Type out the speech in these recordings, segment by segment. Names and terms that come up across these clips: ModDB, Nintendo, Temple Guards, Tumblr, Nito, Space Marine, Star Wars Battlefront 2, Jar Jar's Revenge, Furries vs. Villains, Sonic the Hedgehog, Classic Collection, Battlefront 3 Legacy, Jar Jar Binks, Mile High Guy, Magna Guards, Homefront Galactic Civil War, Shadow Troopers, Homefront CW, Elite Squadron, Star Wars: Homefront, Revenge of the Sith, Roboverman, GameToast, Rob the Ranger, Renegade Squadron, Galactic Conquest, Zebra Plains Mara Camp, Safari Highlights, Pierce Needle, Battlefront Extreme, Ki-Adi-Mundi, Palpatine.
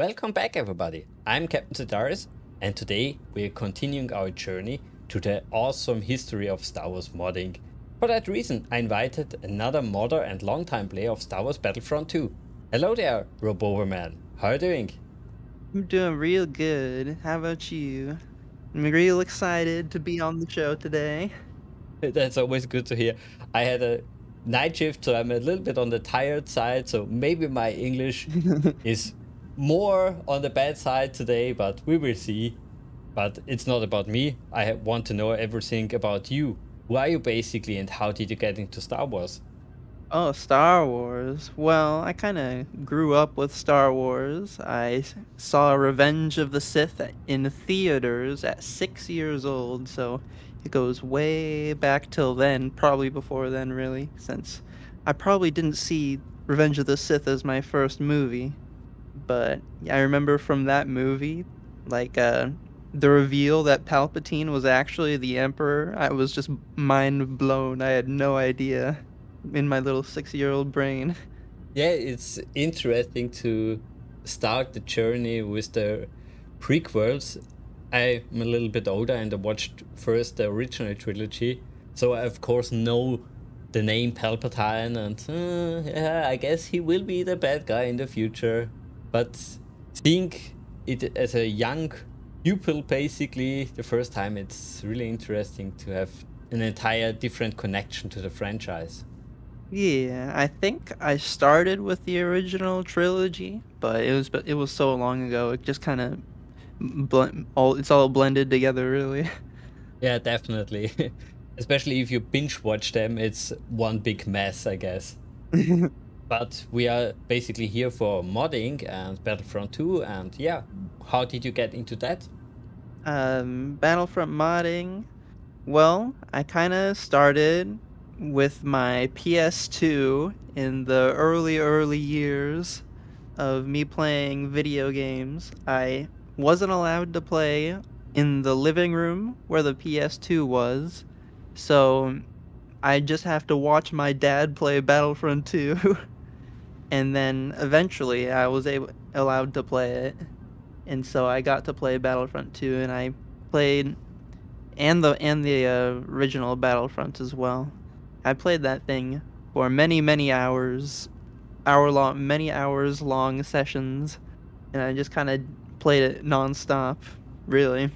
Welcome back everybody, I'm Captain Sedaris and today we are continuing our journey to the awesome history of Star Wars modding. For that reason I invited another modder and longtime player of Star Wars Battlefront 2. Hello there Roboverman, how are you doing? I'm doing real good, how about you? I'm real excited to be on the show today. That's always good to hear. I had a night shift so I'm a little bit on the tired side, so maybe my English is more on the bad side today, but we will see. But it's not about me. I want to know everything about you. Who are you basically and how did you get into Star Wars? Oh, Star Wars. Well, I kind of grew up with Star Wars. I saw Revenge of the Sith in theaters at 6 years old, so it goes way back till then, probably before then really, since I probably didn't see Revenge of the Sith as my first movie. But I remember from that movie, like the reveal that Palpatine was actually the Emperor. I was just mind blown. I had no idea in my little 6-year-old brain. Yeah, it's interesting to start the journey with the prequels. I'm a little bit older and I watched first the original trilogy, so I of course know the name Palpatine and yeah, I guess he will be the bad guy in the future. But seeing it as a young pupil basically the first time, it's really interesting to have an entire different connection to the franchise. Yeah, I think I started with the original trilogy, but it was so long ago, it just kind of it's all blended together really. Yeah, definitely. Especially if you binge watch them, it's one big mess, I guess. But we are basically here for modding and Battlefront 2, and yeah, how did you get into that? Battlefront modding, well, I kind of started with my PS2 in the early years of me playing video games. I wasn't allowed to play in the living room where the PS2 was, so I just have to watch my dad play Battlefront 2. And then eventually I was allowed to play it. And so I got to play Battlefront 2 and I played, and the original Battlefront as well. I played that thing for many hours, many hours long sessions. And I just kind of played it nonstop, really.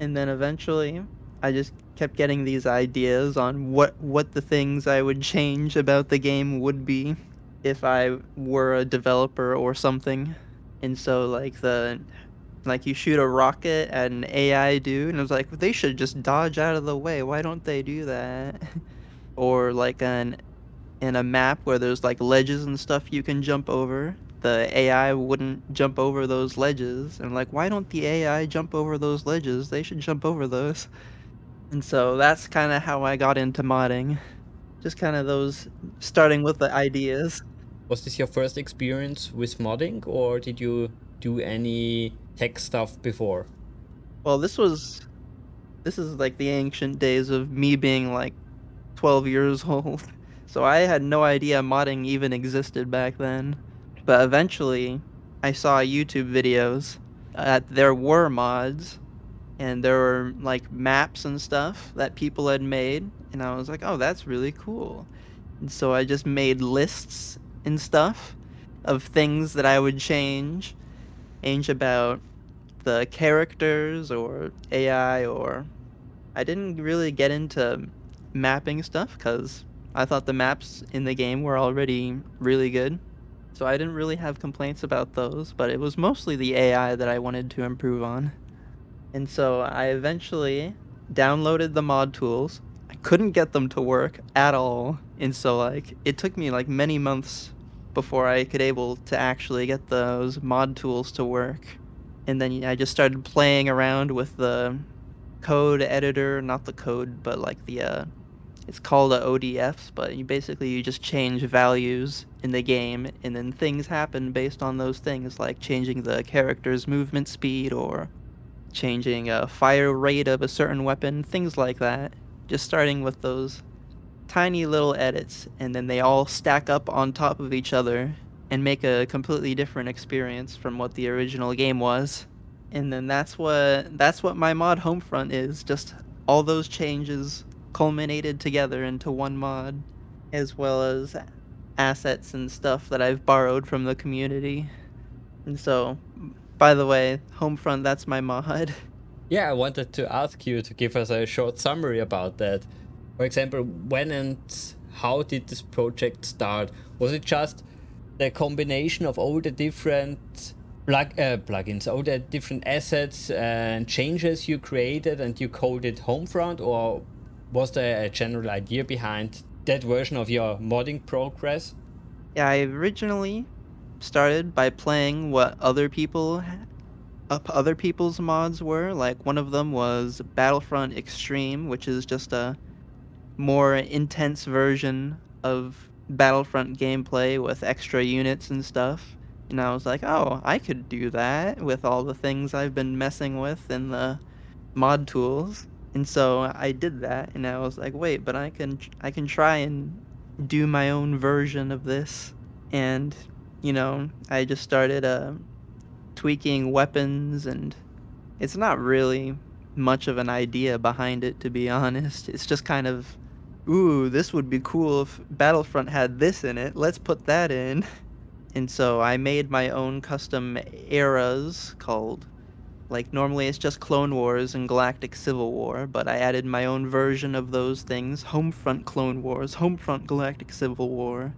And then eventually I just kept getting these ideas on what the things I would change about the game would be if I were a developer or something. And so like you shoot a rocket at an AI dude and I was like, they should just dodge out of the way, why don't they do that? Or like in a map where there's like ledges and stuff you can jump over, the AI wouldn't jump over those ledges, and like, why don't the AI jump over those ledges, they should jump over those. And so that's kind of how I got into modding, just kind of those, starting with the ideas. Was this your first experience with modding, or did you do any tech stuff before? Well, this is like the ancient days of me being like 12 years old. So I had no idea modding even existed back then. But eventually I saw YouTube videos that there were mods and there were like maps and stuff that people had made. And I was like, oh, that's really cool. And so I just made lists and stuff of things that I would change about the characters or AI, or I didn't really get into mapping stuff because I thought the maps in the game were already really good. So I didn't really have complaints about those, but it was mostly the AI that I wanted to improve on. And so I eventually downloaded the mod tools. Couldn't get them to work at all, and so like it took me like many months before I could able to actually get those mod tools to work. And then I just started playing around with the code editor, not the code, but like the it's called the ODFs, but you just change values in the game and then things happen based on those things, like changing the character's movement speed or changing a fire rate of a certain weapon, things like that. Just starting with those tiny little edits, and then they all stack up on top of each other and make a completely different experience from what the original game was. And then that's what my mod Homefront is. Just all those changes culminated together into one mod, as well as assets and stuff that I've borrowed from the community. And so, by the way, Homefront, that's my mod. Yeah, I wanted to ask you to give us a short summary about that. For example, when and how did this project start? Was it just the combination of all the different plugins, all the different assets and changes you created and you called it Homefront? Or was there a general idea behind that version of your modding progress? Yeah, I originally started by playing what other people's mods were. Like, one of them was Battlefront Extreme, which is just a more intense version of Battlefront gameplay with extra units and stuff. And I was like, oh, I could do that with all the things I've been messing with in the mod tools. And so I did that, and I was like, wait, but I can try and do my own version of this. And, you know, I just started tweaking weapons, and it's not really much of an idea behind it, to be honest. It's just kind of, ooh, this would be cool if Battlefront had this in it, let's put that in. And so I made my own custom eras called, like, normally it's just Clone Wars and Galactic Civil War, but I added my own version of those things, Homefront Clone Wars, Homefront Galactic Civil War.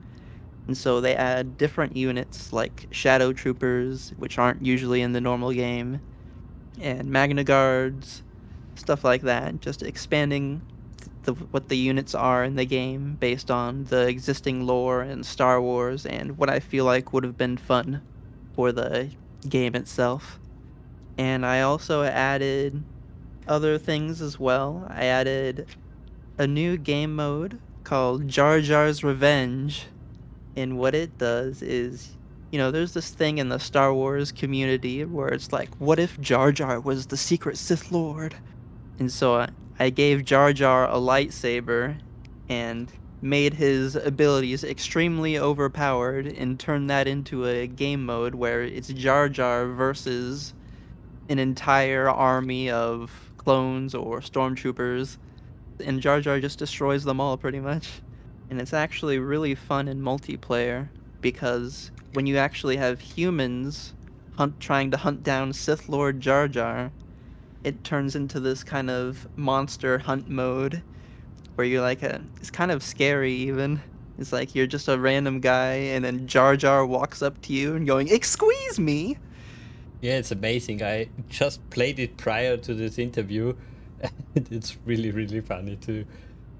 And so they add different units like Shadow Troopers, which aren't usually in the normal game, and Magna Guards, stuff like that, just expanding what the units are in the game based on the existing lore and Star Wars and what I feel like would have been fun for the game itself. And I also added other things as well. I added a new game mode called Jar Jar's Revenge, and what it does is, you know, there's this thing in the Star Wars community where it's like, what if Jar Jar was the secret Sith Lord? And so I gave Jar Jar a lightsaber and made his abilities extremely overpowered and turned that into a game mode where it's Jar Jar versus an entire army of clones or stormtroopers, and Jar Jar just destroys them all pretty much. And it's actually really fun in multiplayer, because when you actually have humans trying to hunt down Sith Lord Jar Jar, it turns into this kind of monster hunt mode where you're like, it's kind of scary even. It's like you're just a random guy and then Jar Jar walks up to you and going, "Excuse me!" Yeah, it's amazing. I just played it prior to this interview. It's really, really funny to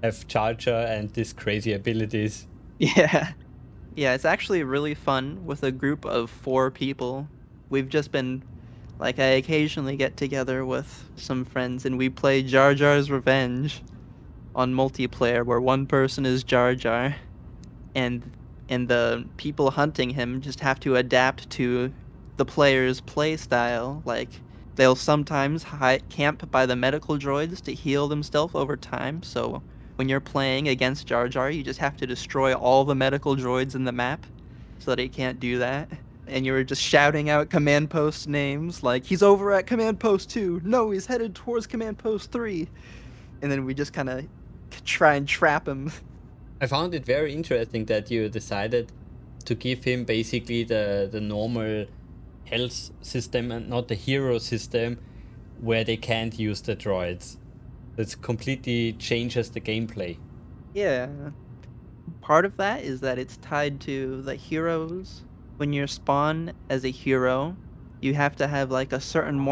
have Jar Jar and these crazy abilities. Yeah. Yeah, it's actually really fun with a group of 4 people. We've just been, like, I occasionally get together with some friends and we play Jar Jar's Revenge on multiplayer, where one person is Jar Jar, and the people hunting him just have to adapt to the player's play style. Like, they'll sometimes camp by the medical droids to heal themselves over time, so when you're playing against Jar Jar, you just have to destroy all the medical droids in the map so that he can't do that. And you were just shouting out command post names, like, he's over at command post 2, no, he's headed towards command post 3. And then we just kind of try and trap him. I found it very interesting that you decided to give him basically the normal health system and not the hero system where they can't use the droids. It completely changes the gameplay. Yeah. Part of that is that it's tied to the heroes. When you're spawned as a hero, you have to have like a certain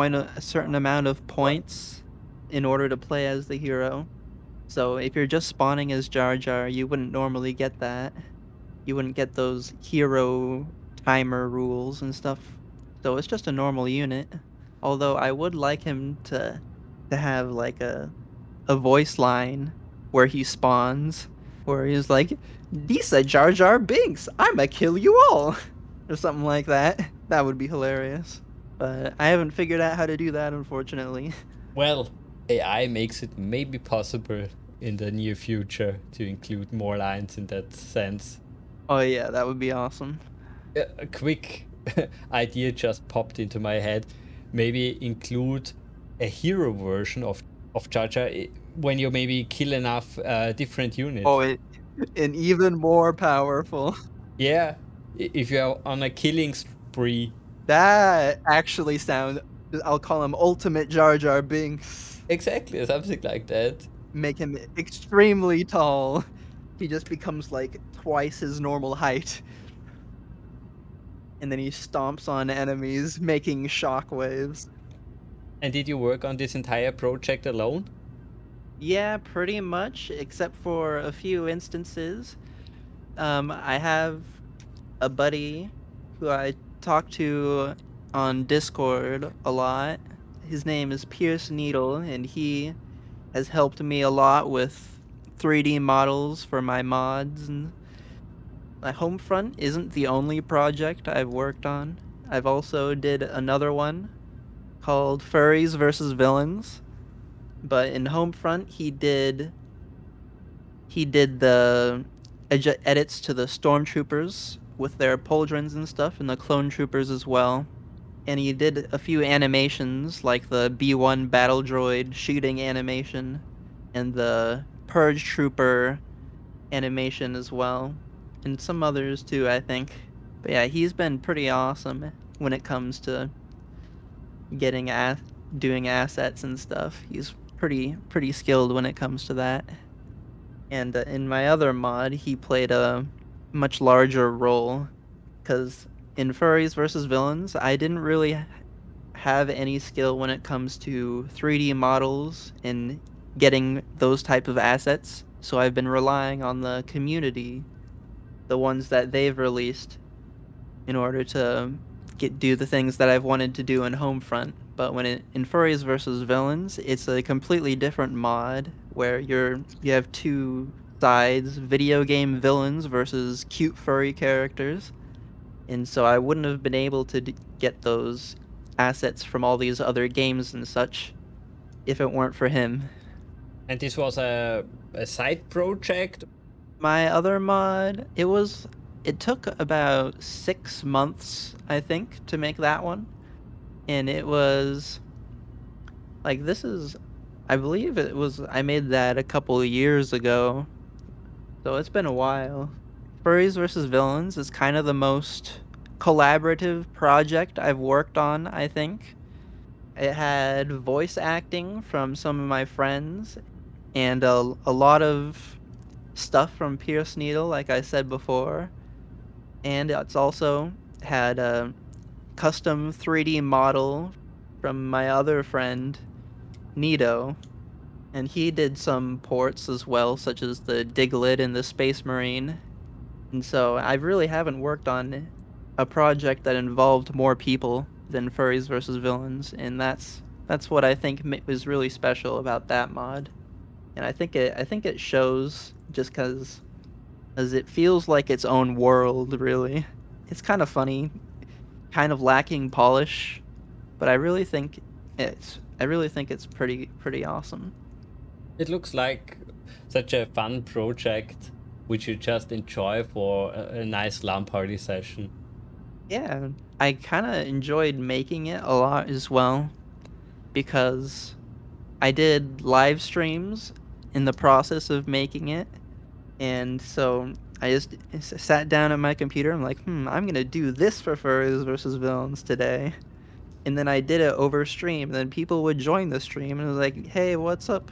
amount of points in order to play as the hero. So if you're just spawning as Jar Jar, you wouldn't normally get that. You wouldn't get those hero timer rules and stuff. So it's just a normal unit. Although I would like him to have like a voice line where he spawns, where he's like, "Disa Jar Jar Binks, I'ma kill you all," or something like that. That would be hilarious. But I haven't figured out how to do that, unfortunately. Well, AI makes it maybe possible in the near future to include more lines in that sense. Oh yeah, that would be awesome. a quick idea just popped into my head. Maybe include a hero version of Jar Jar when you maybe kill enough different units. Oh, an even more powerful. Yeah, if you're on a killing spree. That actually sounds... I'll call him Ultimate Jar Jar Binks. Exactly, something like that. Make him extremely tall. He just becomes like twice his normal height. And then he stomps on enemies, making shockwaves. And did you work on this entire project alone? Yeah, pretty much, except for a few instances. I have a buddy who I talk to on Discord a lot. His name is Pierce Needle, and he has helped me a lot with 3D models for my mods. And my Homefront isn't the only project I've worked on. I've also did another one called Furries vs. Villains. But in Homefront, he did the edits to the stormtroopers with their pauldrons and stuff, and the clone troopers as well. And he did a few animations, like the B1 battle droid shooting animation, and the purge trooper animation as well, and some others too, I think. But yeah, he's been pretty awesome when it comes to getting doing assets and stuff. He's pretty skilled when it comes to that. And in my other mod, he played a much larger role, because in Furries vs. Villains, I didn't really have any skill when it comes to 3D models and getting those type of assets, so I've been relying on the community, the ones that they've released, in order to do the things that I've wanted to do in Homefront. But in Furries vs. Villains, it's a completely different mod where you have two sides: video game villains versus cute furry characters. And so I wouldn't have been able to get those assets from all these other games and such if it weren't for him. And this was a side project? My other mod, it took about 6 months, I think, to make that one. And it was, like, I made that a couple of years ago, so it's been a while. Furries vs. Villains is kind of the most collaborative project I've worked on, I think. It had voice acting from some of my friends, and a lot of stuff from Pierce Needle, like I said before. And it's also had a custom 3D model from my other friend, Nito. And he did some ports as well, such as the Diglid and the Space Marine. And so I really haven't worked on a project that involved more people than Furries vs. Villains, and that's what I think was really special about that mod. And I think it shows, just because it feels like its own world, really. It's kind of funny, kind of lacking polish, but I really think it's pretty awesome. It looks like such a fun project, which you just enjoy for a nice LAN party session. Yeah, I kind of enjoyed making it a lot as well, because I did live streams in the process of making it, and so I just sat down at my computer and I'm like, I'm gonna do this for Furries vs. Villains today. And then I did it over stream, and then people would join the stream, and it was like, hey, what's up?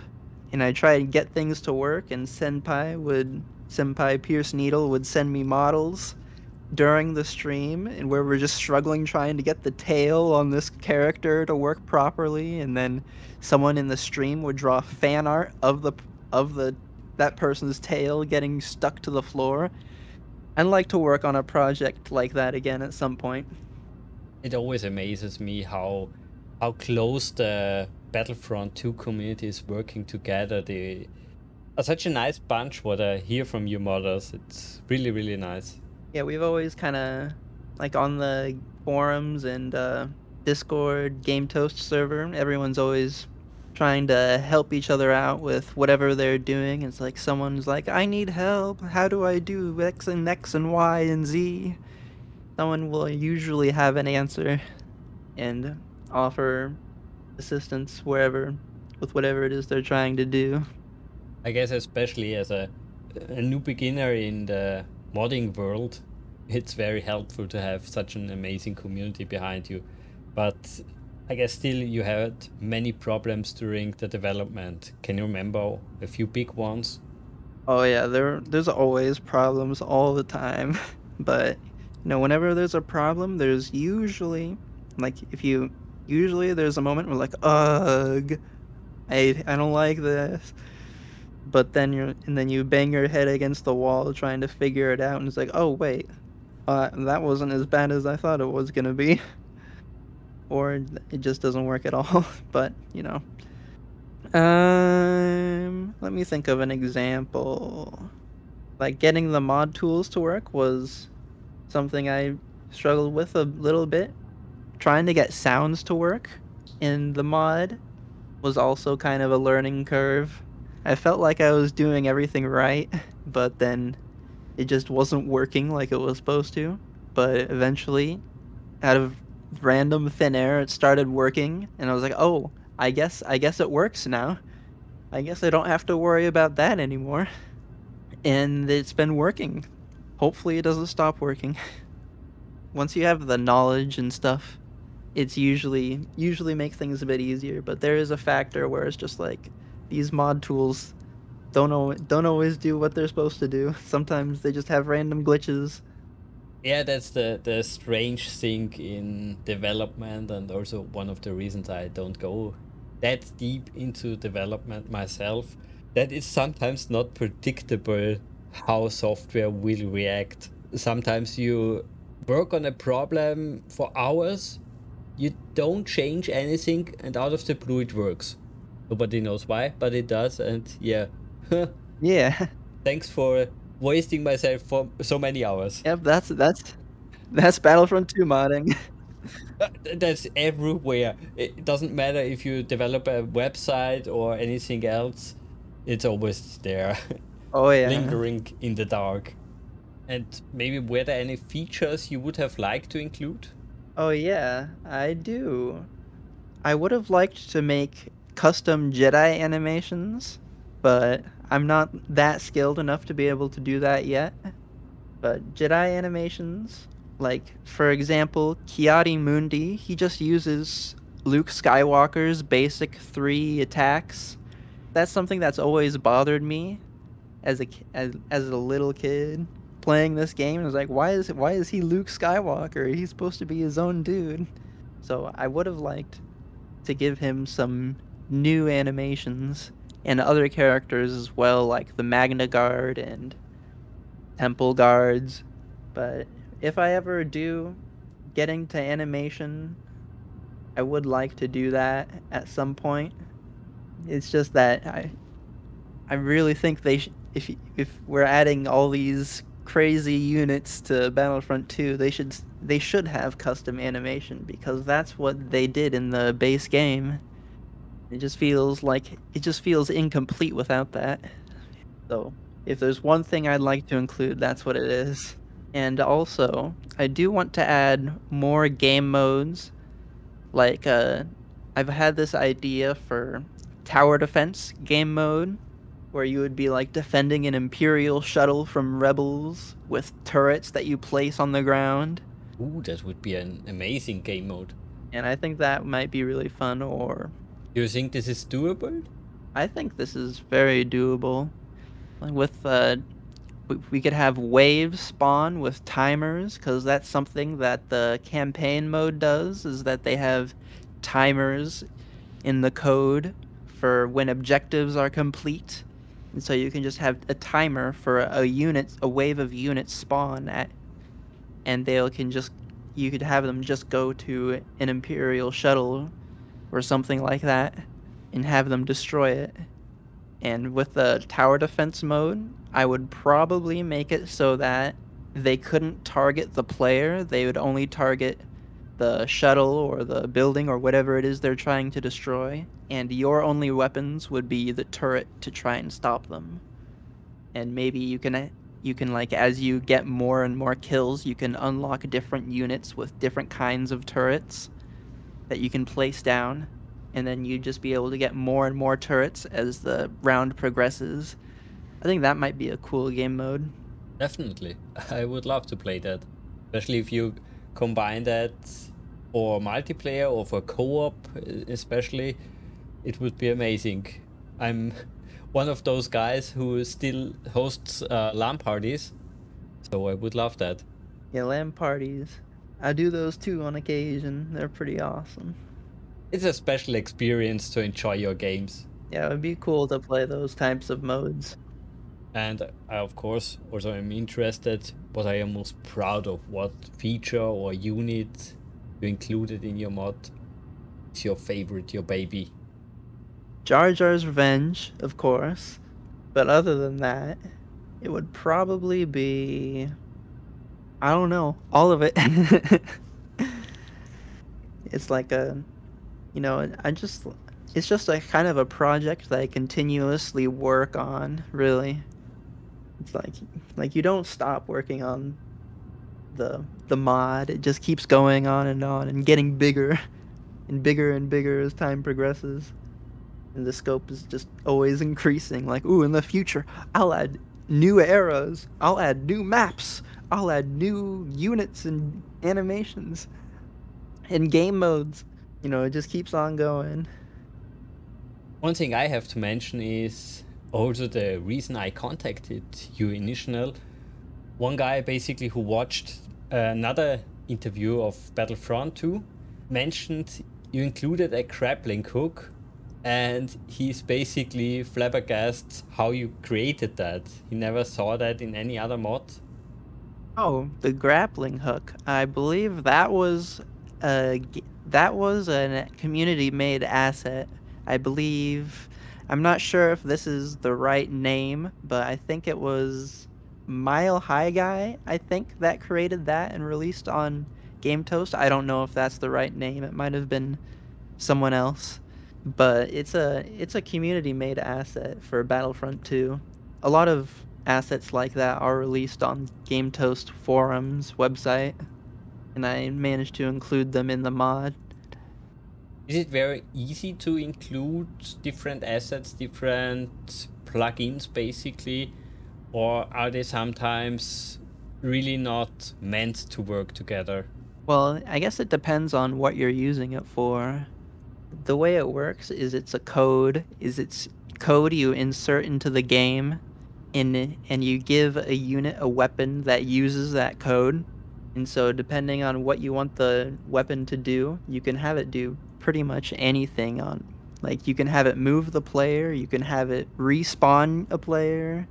And I tried to get things to work, and Senpai Pierce Needle would send me models during the stream, and where we're just struggling trying to get the tail on this character to work properly, and then someone in the stream would draw fan art of that person's tail getting stuck to the floor. I'd like to work on a project like that again at some point. It always amazes me how close the Battlefront 2 community is working together. They are such a nice bunch, what I hear from you modders. It's really, really nice. Yeah, we've always kind of, like, on the forums and Discord, GameToast server, everyone's always trying to help each other out with whatever they're doing. It's like someone's like, I need help. How do I do X and Y and Z? someone will usually have an answer and offer assistance wherever with whatever it is they're trying to do. I guess especially as a new beginner in the modding world, it's very helpful to have such an amazing community behind you. But I guess still you had many problems during the development. Can you remember a few big ones? Oh yeah, there's always problems all the time. But you know, whenever there's a problem, there's usually like usually there's a moment where like, ugh, I don't like this. But then you bang your head against the wall trying to figure it out, and it's like, oh wait, that wasn't as bad as I thought it was gonna be, or it just doesn't work at all. But you know, let me think of an example. Like getting the mod tools to work was something I struggled with a little bit. Trying to get sounds to work in the mod was also kind of a learning curve. I felt like I was doing everything right, but then it just wasn't working like it was supposed to. But eventually, out of random thin air, it started working, and I was like, oh, I guess it works now. I guess I don't have to worry about that anymore. And it's been working. Hopefully it doesn't stop working. Once you have the knowledge and stuff, it's usually make things a bit easier, but there is a factor where it's just like, these mod tools don't always do what they're supposed to do. Sometimes they just have random glitches. Yeah, that's the strange thing in development, and also one of the reasons I don't go that deep into development myself. That it's sometimes not predictable how software will react. Sometimes you work on a problem for hours, you don't change anything, and out of the blue it works. Nobody knows why, but it does, and yeah. Yeah. Thanks for wasting myself for so many hours. Yep, that's Battlefront 2 modding. That's everywhere. It doesn't matter if you develop a website or anything else. It's always there. Oh yeah. Lingering in the dark. And maybe were there any features you would have liked to include? Oh yeah, I do. I would have liked to make custom Jedi animations, but I'm not that skilled enough to be able to do that yet. But Jedi animations, like for example, Ki-Adi-Mundi, he just uses Luke Skywalker's basic 3 attacks. That's something that's always bothered me as a little kid playing this game. I was like, why is he Luke Skywalker? He's supposed to be his own dude. So I would have liked to give him some new animations, and other characters as well, like the Magna Guard and Temple Guards. But if I ever do getting to animation, I would like to do that at some point. It's just that I really think they if we're adding all these crazy units to Battlefront 2, they should have custom animation, because that's what they did in the base game. It just feels incomplete without that. So if there's one thing I'd like to include, that's what it is. And also, I do want to add more game modes. Like I've had this idea for tower defense game mode, where you would be like defending an Imperial shuttle from rebels with turrets that you place on the ground. Ooh, that would be an amazing game mode. And I think that might be really fun. Or you think this is doable? I think this is very doable. With we could have waves spawn with timers, because that's something that the campaign mode does, is that they have timers in the code for when objectives are complete. And so you can just have a timer for a wave of units spawn at, and you could have them just go to an Imperial shuttle or something like that and have them destroy it. And with the tower defense mode, I would probably make it so that they couldn't target the player. They would only target the shuttle or the building or whatever it is they're trying to destroy, and your only weapons would be the turret to try and stop them. And maybe you can You can, like, as you get more and more kills, you can unlock different units with different kinds of turrets that you can place down, and then you'd just be able to get more and more turrets as the round progresses. I think that might be a cool game mode. Definitely. I would love to play that, especially if you combine that for multiplayer or for co-op especially. It would be amazing. I'm one of those guys who still hosts LAN parties, so I would love that. Yeah, LAN parties. I do those too on occasion. They're pretty awesome. It's a special experience to enjoy your games. Yeah, it would be cool to play those types of modes. And I, of course, also am interested what I am most proud of, what feature or unit you included in your mod is your favorite, your baby. Jar Jar's Revenge, of course, but other than that, it would probably be, I don't know, all of it. It's like a, you know, it's just a kind of a project that I continuously work on, really. It's like you don't stop working on the mod. It just keeps going on and getting bigger and bigger and bigger as time progresses. And the scope is just always increasing. Like, ooh, in the future, I'll add new eras. I'll add new maps. I'll add new units and animations and game modes. You know, it just keeps on going. One thing I have to mention is also the reason I contacted you initially. One guy basically who watched another interview of Battlefront 2 mentioned you included a grappling hook. And he's basically flabbergasted how you created that. He never saw that in any other mod. Oh, the grappling hook. I believe that was a community-made asset. I believe, I'm not sure if this is the right name, but I think it was Mile High Guy, I think, that created that and released on GameToast. I don't know if that's the right name. It might have been someone else. But it's a community-made asset for Battlefront 2. A lot of assets like that are released on GameToast forums website, and I managed to include them in the mod. Is it very easy to include different assets, different plugins, basically, or are they sometimes really not meant to work together? Well, I guess it depends on what you're using it for. The way it works is it's code you insert into the game, and you give a unit a weapon that uses that code. And so depending on what you want the weapon to do, you can have it do pretty much anything. On, like, you can have it move the player, you can have it respawn a player,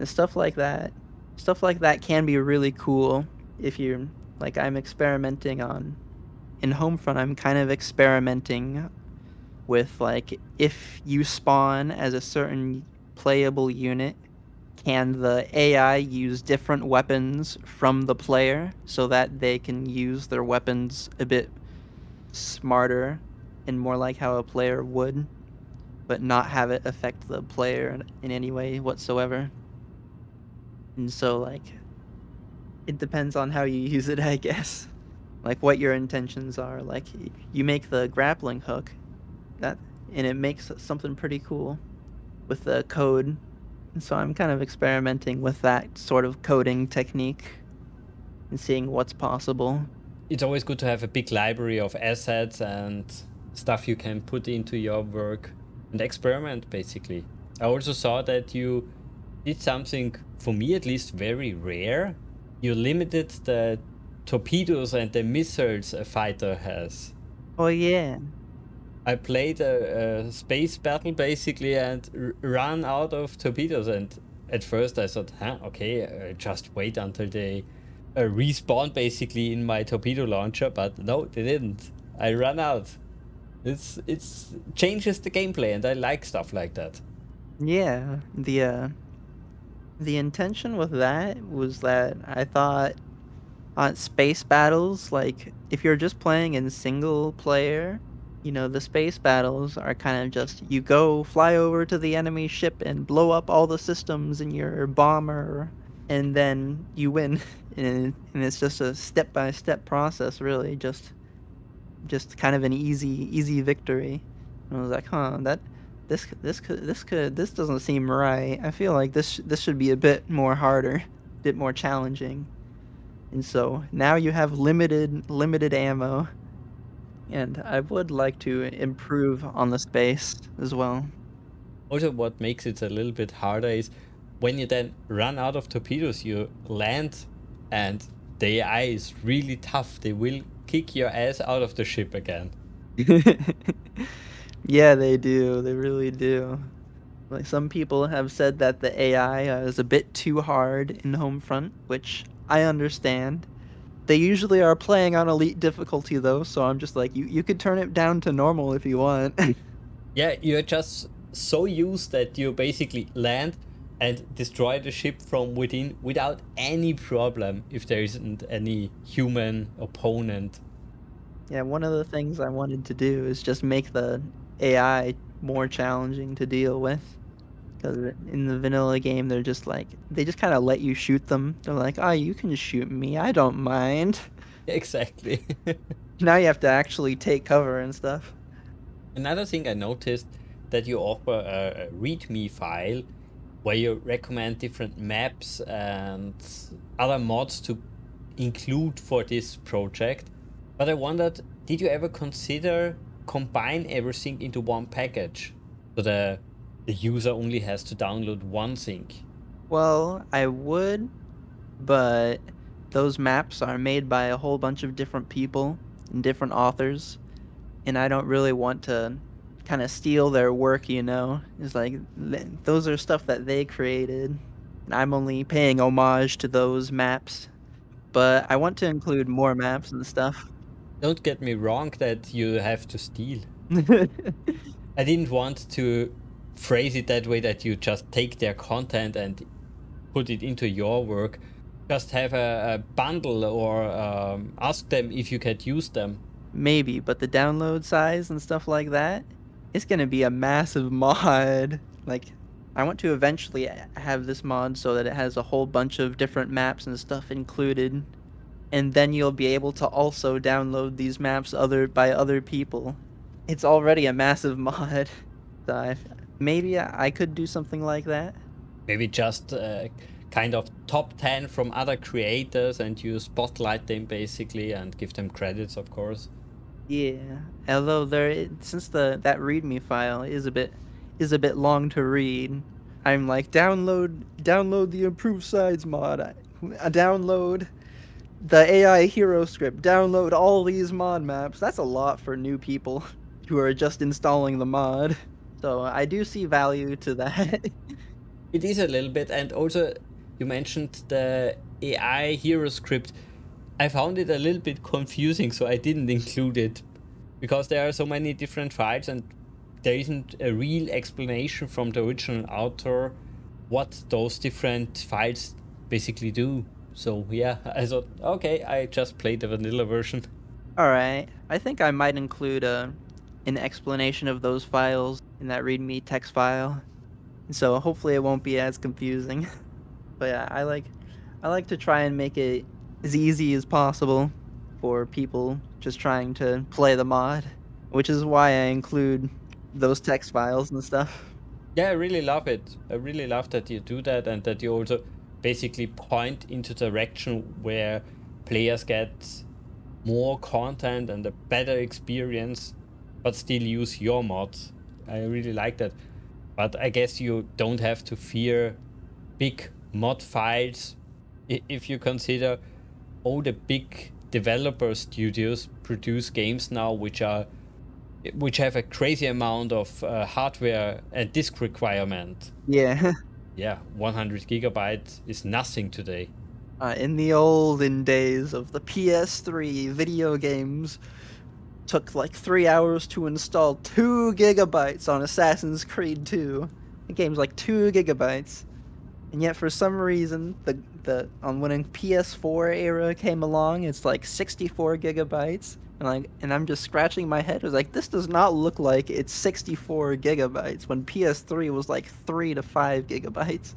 and stuff like that. Stuff like that can be really cool if you're, like, I'm experimenting on. In Homefront, I'm kind of experimenting with, like, if you spawn as a certain playable unit, can the AI use different weapons from the player so that they can use their weapons a bit smarter and more like how a player would, but not have it affect the player in any way whatsoever. And so, like, it depends on how you use it, I guess. Like, what your intentions are. Like, you make the grappling hook, and it makes something pretty cool with the code. And so I'm kind of experimenting with that sort of coding technique and seeing what's possible. It's always good to have a big library of assets and stuff you can put into your work and experiment, basically. I also saw that you did something, for me at least, very rare. You limited the torpedoes and the missiles a fighter has. Oh yeah. I played a space battle basically and ran out of torpedoes, and at first I thought, huh, okay, just wait until they respawn basically in my torpedo launcher, but no, they didn't. I ran out. It's changes the gameplay, and I like stuff like that. Yeah, the intention with that was that I thought on space battles, like, if you're just playing in single player, you know, the space battles are kind of just, you go fly over to the enemy ship and blow up all the systems in your bomber and then you win. And it's just a step-by-step process, really, just kind of an easy victory. And I was like, huh, this doesn't seem right. I feel like this should be a bit more harder, a bit more challenging. And so now you have limited ammo, and I would like to improve on the space as well. Also, what makes it a little bit harder is when you then run out of torpedoes, you land, and the AI is really tough. They will kick your ass out of the ship again. Yeah, they do. They really do. Like, some people have said that the AI is a bit too hard in Homefront, which I understand. They usually are playing on elite difficulty, though, so I'm just like, you could turn it down to normal if you want. Yeah, you're just so used that you basically land and destroy the ship from within without any problem if there isn't any human opponent. Yeah, one of the things I wanted to do is just make the AI more challenging to deal with. Because in the vanilla game, they're just like, they just kind of let you shoot them. They're like, oh, you can shoot me, I don't mind. Exactly. Now you have to actually take cover and stuff. Another thing I noticed, that you offer a README file where you recommend different maps and other mods to include for this project. But I wondered, did you ever consider combine everything into one package, so the user only has to download one thing? Well, I would, but those maps are made by a whole bunch of different people and different authors, and I don't really want to kind of steal their work, you know? It's like, those are stuff that they created, and I'm only paying homage to those maps. But I want to include more maps and stuff. Don't get me wrong that you have to steal. I didn't want to phrase it that way, that you just take their content and put it into your work. Just have a bundle, or ask them if you could use them. Maybe, but the download size and stuff like that, it's going to be a massive mod. Like, I want to eventually have this mod so that it has a whole bunch of different maps and stuff included. And then you'll be able to also download these maps by other people. It's already a massive mod. So maybe I could do something like that. Maybe just kind of top 10 from other creators, and you spotlight them basically and give them credits, of course. Yeah, although since that README file is a bit long to read, I'm like, download the improved sides mod, I download the AI hero script, download all these mod maps. That's a lot for new people who are just installing the mod. So I do see value to that. It is a little bit, and also you mentioned the AI hero script. I found it a little bit confusing, so I didn't include it, because there are so many different files and there isn't a real explanation from the original author what those different files basically do. So yeah, I thought, okay, I just played the vanilla version. All right, I think I might include an explanation of those files in that README text file. So hopefully it won't be as confusing. But yeah, I like to try and make it as easy as possible for people just trying to play the mod, which is why I include those text files and stuff. Yeah, I really love it. I really love that you do that, and that you also basically point into direction where players get more content and a better experience, but still use your mods. I really like that. But I guess you don't have to fear big mod files if you consider all the big developer studios produce games now which have a crazy amount of hardware and disk requirement. Yeah. Yeah, 100 gigabytes is nothing today. In the olden days of the PS3, video games took like 3 hours to install 2 gigabytes on Assassin's Creed 2. The game's like 2 gigabytes. And yet for some reason, when a PS4 era came along, it's like 64 gigabytes. And I'm just scratching my head. I was like, this does not look like it's 64 gigabytes, when PS3 was like 3 to 5 gigabytes.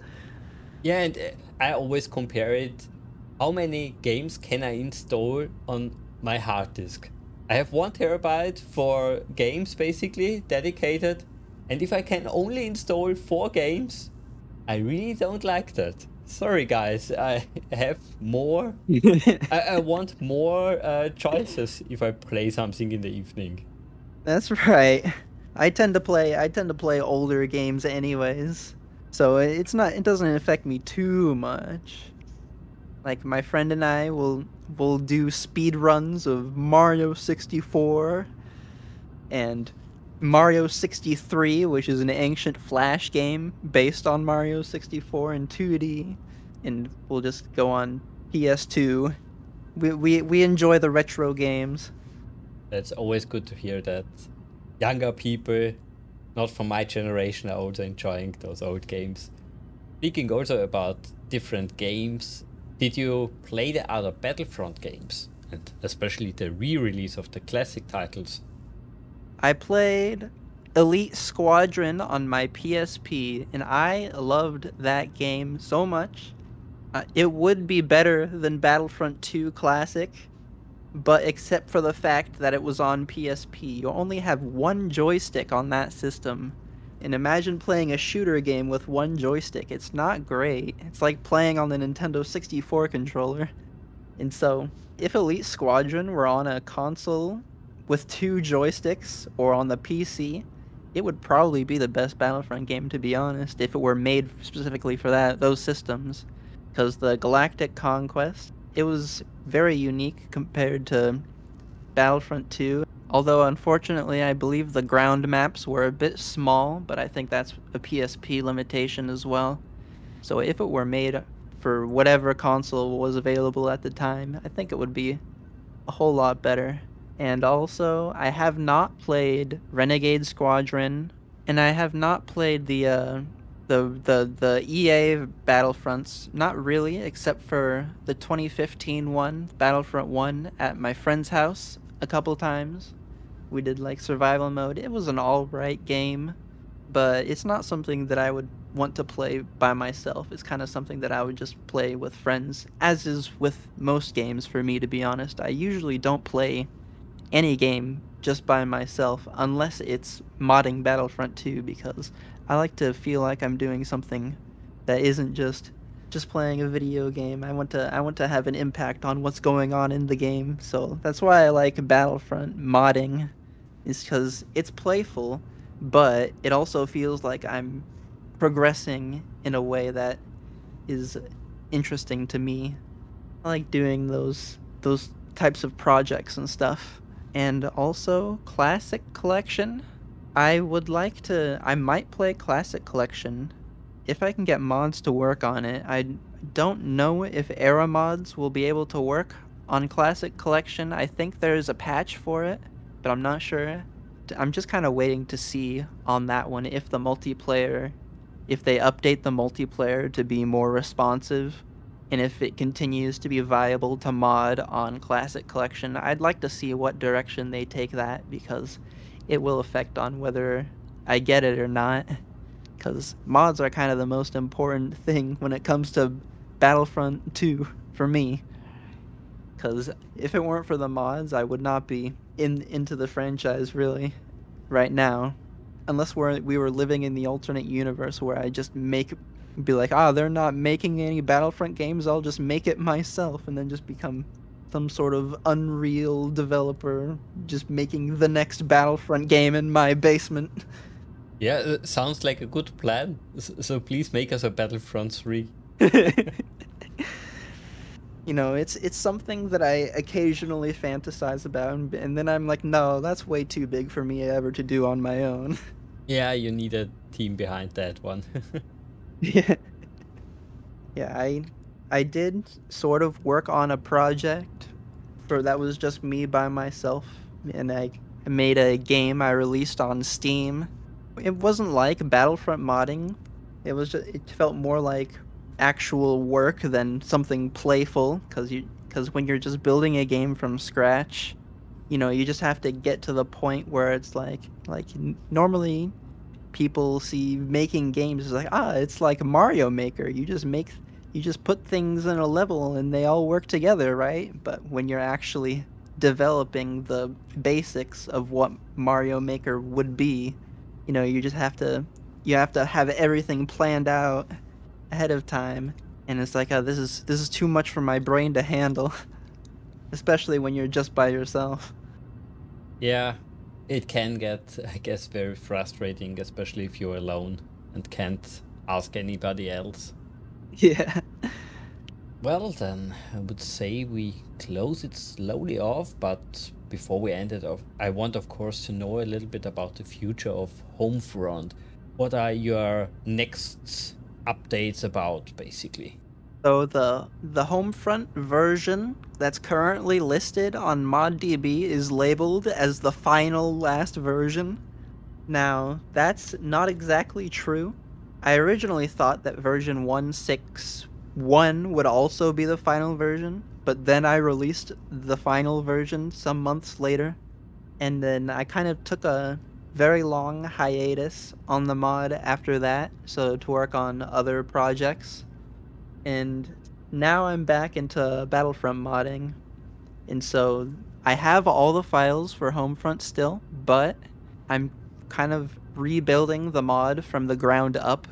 Yeah, and I always compare it. How many games can I install on my hard disk? I have 1 terabyte for games, basically, dedicated. And if I can only install 4 games, I really don't like that. Sorry, guys, I have more. I want more choices if I play something in the evening. That's right. I tend to play older games anyways, so it's not, it doesn't affect me too much. Like my friend and I will do speed runs of Mario 64 and Mario 63, which is an ancient Flash game based on Mario 64 in 2D, and we'll just go on PS2. We enjoy the retro games. That's always good to hear that. Younger people, not from my generation, are also enjoying those old games. Speaking also about different games, did you play the other Battlefront games? And especially the re-release of the classic titles? I played Elite Squadron on my PSP, and I loved that game so much. It would be better than Battlefront 2 Classic, but except for the fact that it was on PSP. You only have 1 joystick on that system. And imagine playing a shooter game with 1 joystick. It's not great. It's like playing on the Nintendo 64 controller. And so, if Elite Squadron were on a console with 2 joysticks, or on the PC, it would probably be the best Battlefront game, to be honest, if it were made specifically for that, those systems. Because the Galactic Conquest, it was very unique compared to Battlefront 2. Although, unfortunately, I believe the ground maps were a bit small, but I think that's a PSP limitation as well. So if it were made for whatever console was available at the time, I think it would be a whole lot better. And also, I have not played Renegade Squadron, and I have not played the EA Battlefronts, not really, except for the 2015 one, Battlefront 1, at my friend's house a couple times. We did, like, survival mode. It was an alright game, but it's not something that I would want to play by myself. It's kind of something that I would just play with friends, as is with most games for me, to be honest. I usually don't play any game just by myself, unless it's modding Battlefront 2, because I like to feel like I'm doing something that isn't just playing a video game. I want to have an impact on what's going on in the game. So that's why I like Battlefront modding, is because it's playful, but it also feels like I'm progressing in a way that is interesting to me. I like doing those types of projects and stuff. And also, Classic Collection. I might play Classic Collection if I can get mods to work on it. I don't know if era mods will be able to work on Classic Collection. I think there's a patch for it, but I'm not sure. I'm just kind of waiting to see on that one if the multiplayer, if they update the multiplayer to be more responsive, and if it continues to be viable to mod on Classic Collection. I'd like to see what direction they take that, because it will affect on whether I get it or not. Because mods are kind of the most important thing when it comes to Battlefront 2 for me. Because if it weren't for the mods, I would not be into the franchise really right now. Unless we were living in the alternate universe where I just be like, they're not making any Battlefront games, I'll just make it myself, and then just become some sort of Unreal developer, just making the next Battlefront game in my basement. Yeah, sounds like a good plan. So please make us a Battlefront 3. You know, it's something that I occasionally fantasize about, and then I'm like, no, that's way too big for me ever to do on my own. Yeah, you need a team behind that one. Yeah, I did sort of work on a project that was just me by myself, and I made a game I released on Steam. It wasn't like Battlefront modding. It felt more like actual work than something playful, because when you're just building a game from scratch, you know, you just have to get to the point where it's like normally people see making games is like, ah, it's like Mario Maker. You just make, you just put things in a level and they all work together, right? But when you're actually developing the basics of what Mario Maker would be, you know, you just have to, you have to have everything planned out ahead of time, and it's like, oh, this is too much for my brain to handle, especially when you're just by yourself. Yeah, it can get, I guess, very frustrating, especially if you're alone and can't ask anybody else. Yeah. Well then, I would say we close it slowly off, but before we end it off, I want, of course, to know a little bit about the future of Homefront. What are your next updates about, basically? So the Homefront version that's currently listed on ModDB is labeled as the final last version. Now, that's not exactly true. I originally thought that version 1.6 1 would also be the final version, but then I released the final version some months later, and then I kind of took a very long hiatus on the mod after that, so to work on other projects, and now I'm back into Battlefront modding, and so I have all the files for Homefront still, but I'm kind of rebuilding the mod from the ground up,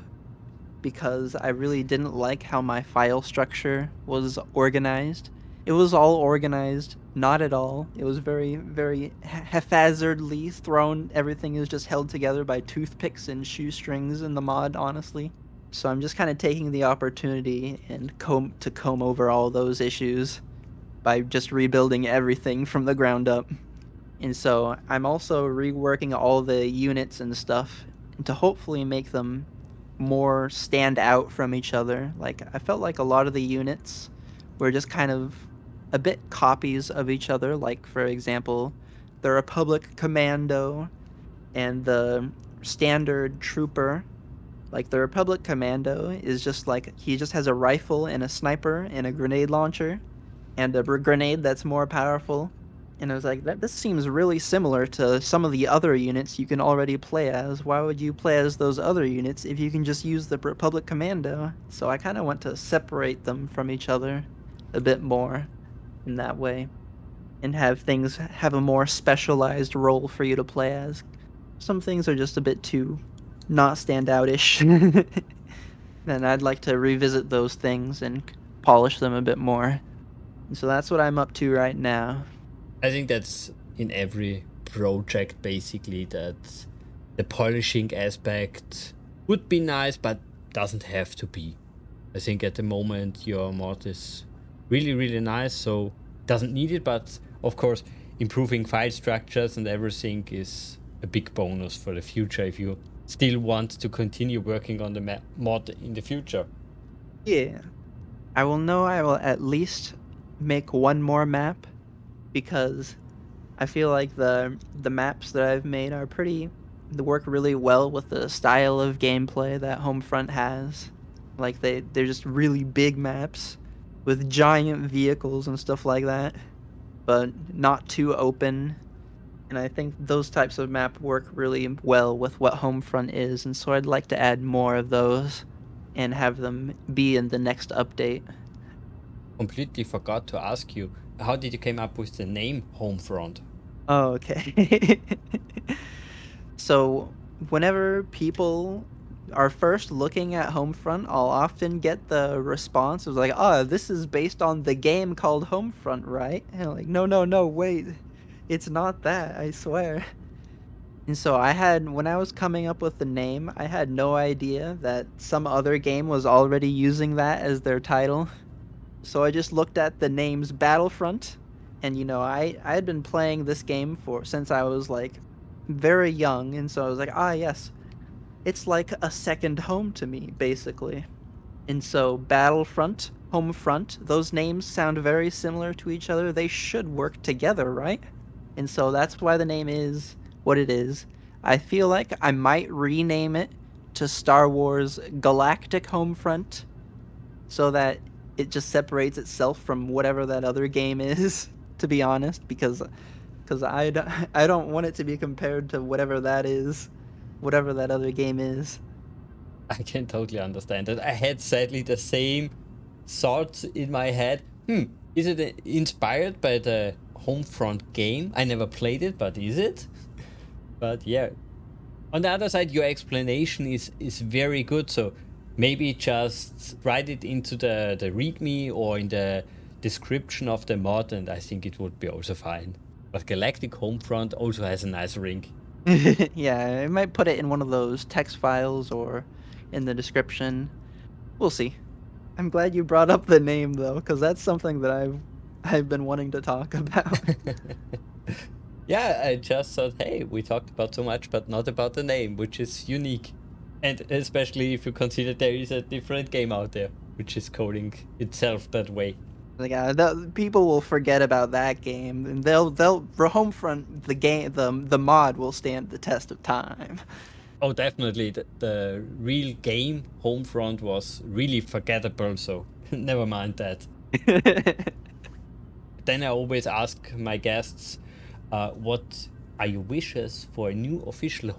because I really didn't like how my file structure was organized. It was all organized, not at all. It was very, very haphazardly thrown. Everything is just held together by toothpicks and shoestrings in the mod, honestly. So I'm just kind of taking the opportunity and comb over all those issues by just rebuilding everything from the ground up. And so I'm also reworking all the units and stuff to hopefully make them more stand out from each other. Like, I felt like a lot of the units were just kind of a bit copies of each other. Like, for example, the Republic Commando and the Standard Trooper. Like, the Republic Commando is just like, he just has a rifle and a sniper and a grenade launcher and a grenade that's more powerful. And I was like, this seems really similar to some of the other units you can already play as. Why would you play as those other units if you can just use the Republic Commando? So I kind of want to separate them from each other a bit more in that way, and have things have a more specialized role for you to play as. Some things are just a bit too not standout-ish. And I'd like to revisit those things and polish them a bit more. And so that's what I'm up to right now. I think that's in every project, basically, that the polishing aspect would be nice, but doesn't have to be. I think at the moment your mod is really, really nice, so doesn't need it, but of course improving file structures and everything is a big bonus for the future if you still want to continue working on the mod in the future. Yeah, I will know I will at least make one more map, because I feel like the maps that I've made are pretty, they work really well with the style of gameplay that Homefront has. Like, they're just really big maps with giant vehicles and stuff like that, but not too open. And I think those types of map work really well with what Homefront is, and so I'd like to add more of those and have them be in the next update. Completely forgot to ask you, how did you come up with the name Homefront? Oh, okay. So whenever people are first looking at Homefront, I'll often get the response of like, oh, this is based on the game called Homefront, right? And I'm like, no, wait. It's not that, I swear. And so when I was coming up with the name, I had no idea that some other game was already using that as their title. So I just looked at the names Battlefront, and, you know, I had been playing this game since I was, like, very young, and so I was like, ah, yes, it's like a second home to me, basically. And so Battlefront, Homefront, those names sound very similar to each other. They should work together, right? And so that's why the name is what it is. I feel like I might rename it to Star Wars Galactic Homefront, so that it just separates itself from whatever that other game is, to be honest, because I don't want it to be compared to whatever that is whatever that other game is. I can totally understand that. I had sadly the same thoughts in my head. Is it inspired by the Homefront game? I never played it, but is it? But yeah. On the other side, your explanation is very good. So maybe just write it into the README or in the description of the mod, and I think it would be also fine. But Galactic Homefront also has a nice ring. Yeah, I might put it in one of those text files or in the description. We'll see. I'm glad you brought up the name though, because that's something that I've been wanting to talk about. Yeah, I just thought, hey, we talked about so much, but not about the name, which is unique. And especially if you consider there is a different game out there, which is coding itself that way. Like, people will forget about that game, and for Homefront, the game, the mod will stand the test of time. Oh, definitely. The real game Homefront was really forgettable, so never mind that. Then I always ask my guests, what are your wishes for a new official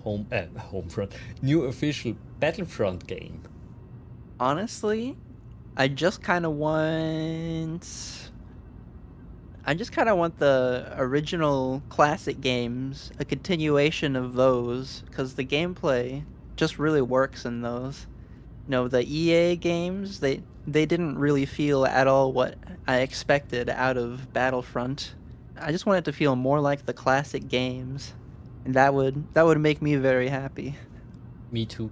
new official Battlefront game? Honestly, I just kind of want the original classic games, a continuation of those, because the gameplay just really works in those. You know, the EA games, they didn't really feel at all what I expected out of Battlefront. I just want it to feel more like the classic games, and that would make me very happy. Me too.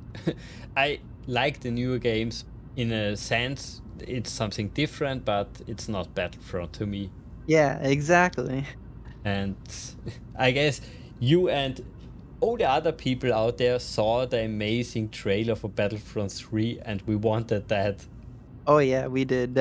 I like the newer games. In a sense, it's something different, but it's not Battlefront to me. Yeah, exactly. And I guess you and all the other people out there saw the amazing trailer for Battlefront 3, and we wanted that. Oh yeah, we did.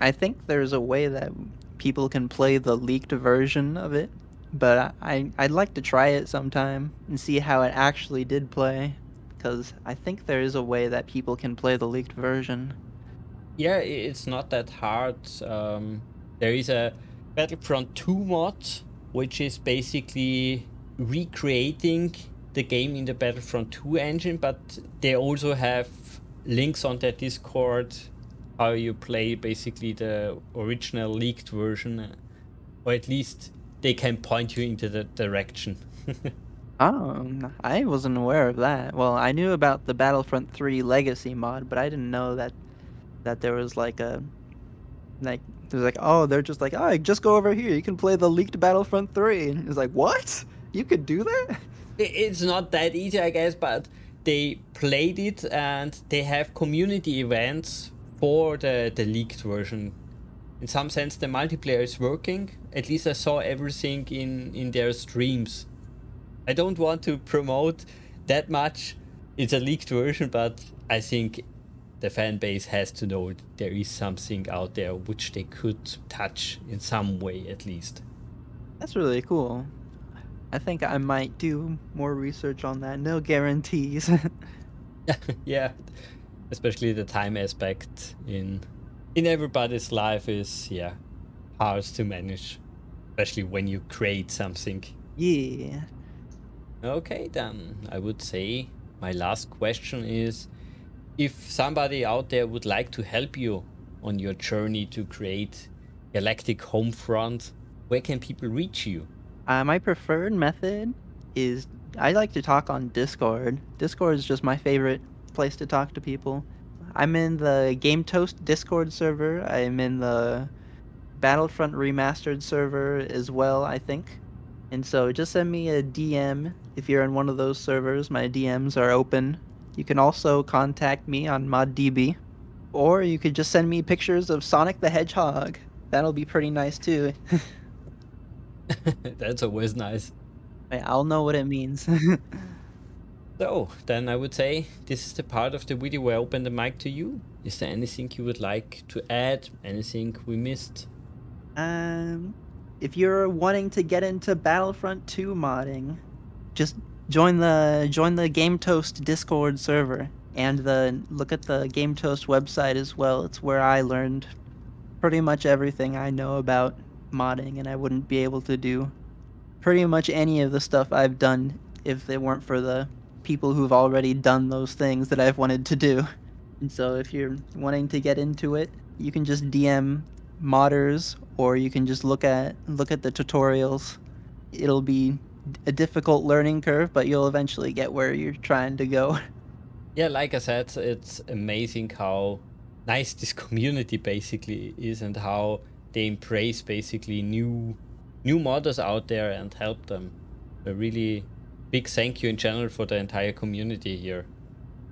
I think there's a way that people can play the leaked version of it, but I'd like to try it sometime and see how it actually did play. Because I think there is a way that people can play the leaked version. Yeah, it's not that hard. There is a Battlefront 2 mod, which is basically recreating the game in the Battlefront 2 engine, but they also have links on their Discord how you play basically the original leaked version, or at least they can point you into the direction. Oh, I wasn't aware of that. Well, I knew about the Battlefront 3 Legacy mod, but I didn't know that there was oh, just go over here. You can play the leaked Battlefront 3. And it's like, what? You could do that? It's not that easy, I guess, but they played it and they have community events for the leaked version. In some sense, the multiplayer is working. At least I saw everything in their streams. I don't want to promote that much. It's a leaked version, but I think the fan base has to know there is something out there which they could touch in some way, at least. That's really cool. I think I might do more research on that. No guarantees. Yeah, especially the time aspect in everybody's life is, yeah, hard to manage, especially when you create something. Yeah. Okay, then I would say my last question is, if somebody out there would like to help you on your journey to create Galactic Homefront, where can people reach you? My preferred method is I like to talk on Discord. Discord is just my favorite place to talk to people. I'm in the GameToast Discord server. I'm in the Battlefront Remastered server as well, I think. And so just send me a DM if you're in one of those servers. My DMs are open. You can also contact me on ModDB. Or you could just send me pictures of Sonic the Hedgehog. That'll be pretty nice too. That's always nice. I'll know what it means. So, then I would say this is the part of the video where I open the mic to you. Is there anything you would like to add? Anything we missed? If you're wanting to get into Battlefront 2 modding, just join the GameToast Discord server and look at the GameToast website as well. It's where I learned pretty much everything I know about modding, and I wouldn't be able to do pretty much any of the stuff I've done if it weren't for the people who've already done those things that I've wanted to do. And so if you're wanting to get into it, you can just DM modders, or you can just look at the tutorials. It'll be a difficult learning curve, but you'll eventually get where you're trying to go. Yeah, like I said, it's amazing how nice this community basically is, and how they embrace basically new modders out there and help them. A really big thank you in general for the entire community here.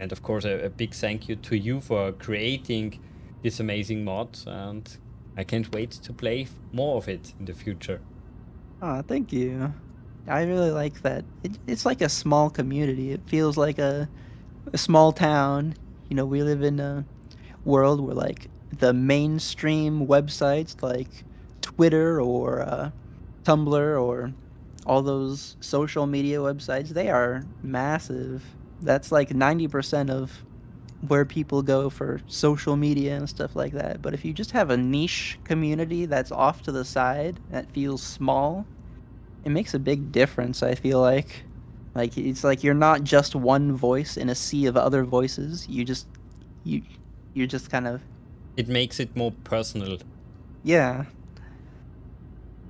And of course, a big thank you to you for creating this amazing mod, and I can't wait to play more of it in the future. Oh, thank you. I really like that. It's like a small community. It feels like a small town. You know, we live in a world where like the mainstream websites like Twitter or Tumblr or all those social media websites, they are massive. That's like 90% of where people go for social media and stuff like that. But if you just have a niche community that's off to the side, that feels small, it makes a big difference, I feel like. Like, it's like you're not just one voice in a sea of other voices. You're just kind of... It makes it more personal. Yeah.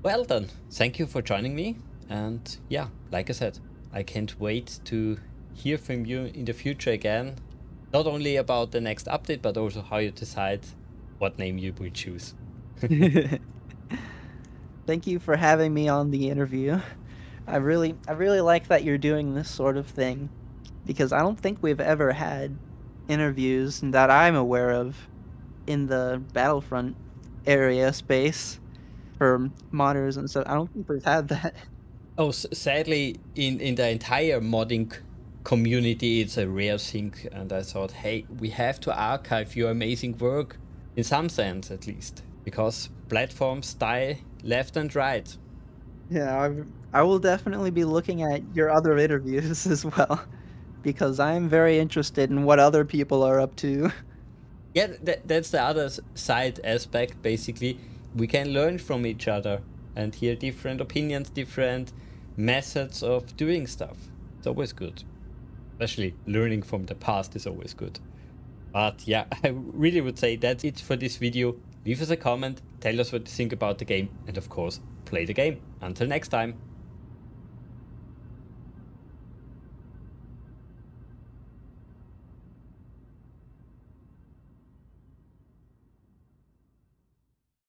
Well done. Thank you for joining me. And yeah, like I said, I can't wait to hear from you in the future again. Not only about the next update, but also how you decide what name you will choose. Thank you for having me on the interview. I really like that you're doing this sort of thing, because I don't think we've ever had interviews that I'm aware of in the Battlefront area space for modders, and so I don't think we've had that. Oh, sadly, in the entire modding community, it's a rare thing, and I thought, hey, we have to archive your amazing work in some sense, at least, because platforms die left and right. Yeah, I will definitely be looking at your other interviews as well, because I'm very interested in what other people are up to. Yeah, that's the other side aspect, basically. We can learn from each other and hear different opinions, different methods of doing stuff. It's always good. Especially learning from the past is always good. But yeah, I really would say that's it for this video. Leave us a comment, tell us what you think about the game, and of course, play the game. Until next time.